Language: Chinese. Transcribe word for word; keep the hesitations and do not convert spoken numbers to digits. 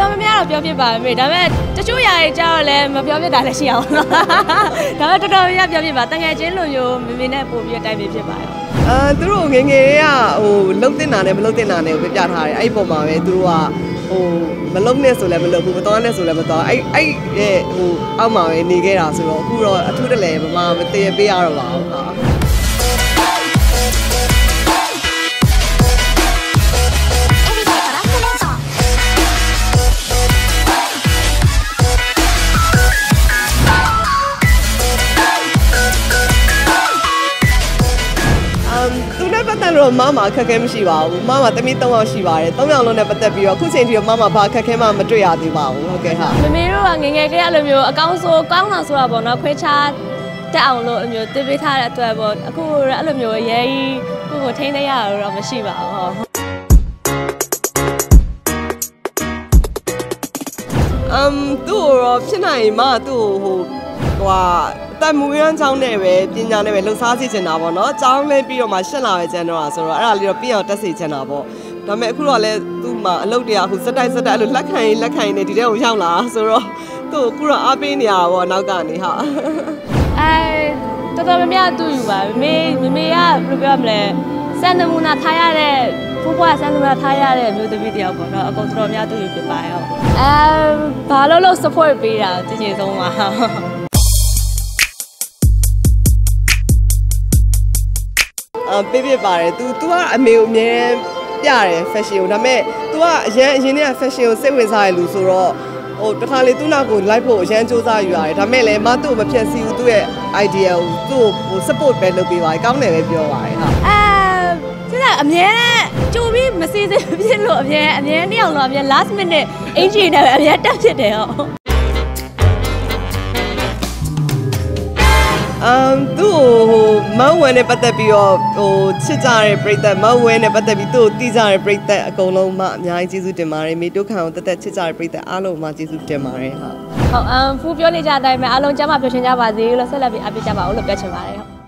都没有表表吧，没得没，这主要一招嘞，没表表打得少了，但是这个要表表吧，但是这路有没那不表带表表吧。啊，对喽，人家呀，哦，老天哪呢，老天哪呢，表表他，哎，不嘛，对喽啊，哦，没老呢，说嘞，没老不不当呢，说嘞不当，哎哎，哎，哦，阿妈喂，你给他说，苦了，土得嘞，妈，没得别样了吧，哈。 妈妈看看没事吧？妈妈对面当然是吧的，当然了呢，不得比吧。可是你妈妈怕看看妈妈追伢子吧？OK 哈。没有啊，人家给伢子没有，刚说刚那说了吧，那开车在安路没有，对面他来对吧？可伢子没有也，可我听得呀，我没事吧？哦。嗯，对哦，现在嘛，对哦，哇。 但每样招呢呗，今年呢呗，六三四千拿啵，喏，招呢比我们少拿一千喏，是咯，阿拉这边有得四千拿啵。但每苦罗嘞，都嘛老点，胡说呆说呆，老看伊老看伊呢，直接胡讲啦，是咯，都苦罗阿边呢啵，哪干呢哈？哎，这都没有都有吧，没没呀，不要么嘞，山东木那太阳嘞，不管山东那太阳嘞，没有得比掉啵，那搞出来没有都有别白哦。哎，把老老 support 比啦，这些东嘛。 啊，别别吧嘞，都都啊没有没人家嘞发现，那么都啊现现在发现社会上的路数咯，哦，这看嘞都那个来跑现在就在有啊，他们嘞蛮多么偏西有对 idea 做 support 别路边外，讲那个边外哈。啊，现在没嘞，就比没西这边路边没那样路边 last minute 硬起来没得起来哦。 嗯，都马尾呢，不得比哦，哦，七张的 break 的马尾呢，不得比都第张的 break 的，高楼嘛，伢技术点嘛的，没都看我得得七张的 break 的，阿龙嘛技术点嘛的哈。好，嗯，副标呢，家在嘛，阿龙家嘛表现家吧，这了，说了比阿比家吧，我了表现嘛的。